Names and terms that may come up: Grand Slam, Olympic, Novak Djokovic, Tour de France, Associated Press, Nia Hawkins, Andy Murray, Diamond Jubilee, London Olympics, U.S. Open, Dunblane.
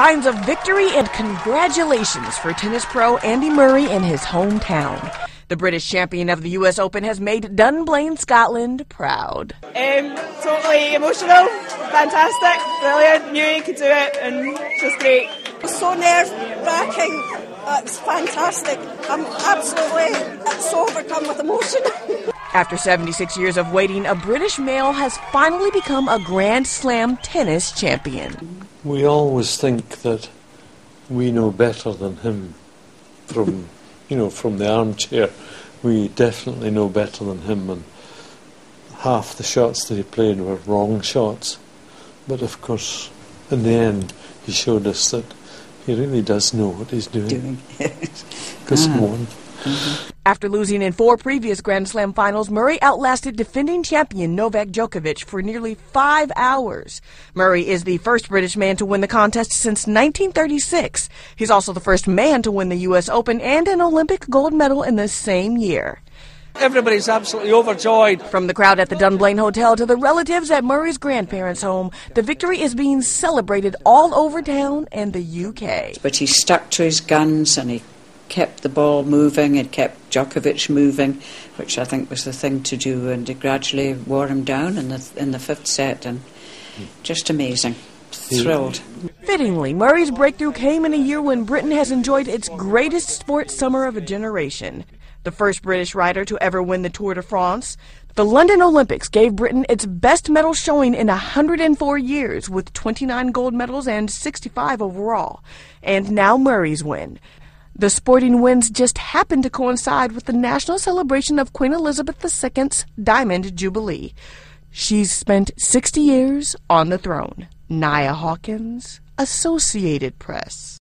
Signs of victory and congratulations for tennis pro Andy Murray in his hometown. The British champion of the U.S. Open has made Dunblane, Scotland proud. Totally emotional, fantastic, brilliant, knew he could do it and just great. So nerve-wracking, it's fantastic. I'm absolutely so overcome with emotion. After 76 years of waiting, a British male has finally become a Grand Slam tennis champion. We always think that we know better than him from... you know, from the armchair, we definitely know better than him, and half the shots that he played were wrong shots. But of course, in the end, he showed us that he really does know what he's doing. Because he won. After losing in 4 previous Grand Slam finals, Murray outlasted defending champion Novak Djokovic for nearly 5 hours. Murray is the first British man to win the contest since 1936. He's also the first man to win the U.S. Open and an Olympic gold medal in the same year. Everybody's absolutely overjoyed. From the crowd at the Dunblane Hotel to the relatives at Murray's grandparents' home, the victory is being celebrated all over town and the U.K. But he stuck to his guns and he kept the ball moving, it kept Djokovic moving, which I think was the thing to do, and it gradually wore him down in the 5th set, and just amazing. Thrilled. Fittingly, Murray's breakthrough came in a year when Britain has enjoyed its greatest sports summer of a generation. The first British rider to ever win the Tour de France, the London Olympics gave Britain its best medal showing in 104 years, with 29 gold medals and 65 overall. And now Murray's win. The sporting wins just happened to coincide with the national celebration of Queen Elizabeth II's Diamond Jubilee. She's spent 60 years on the throne. Nia Hawkins, Associated Press.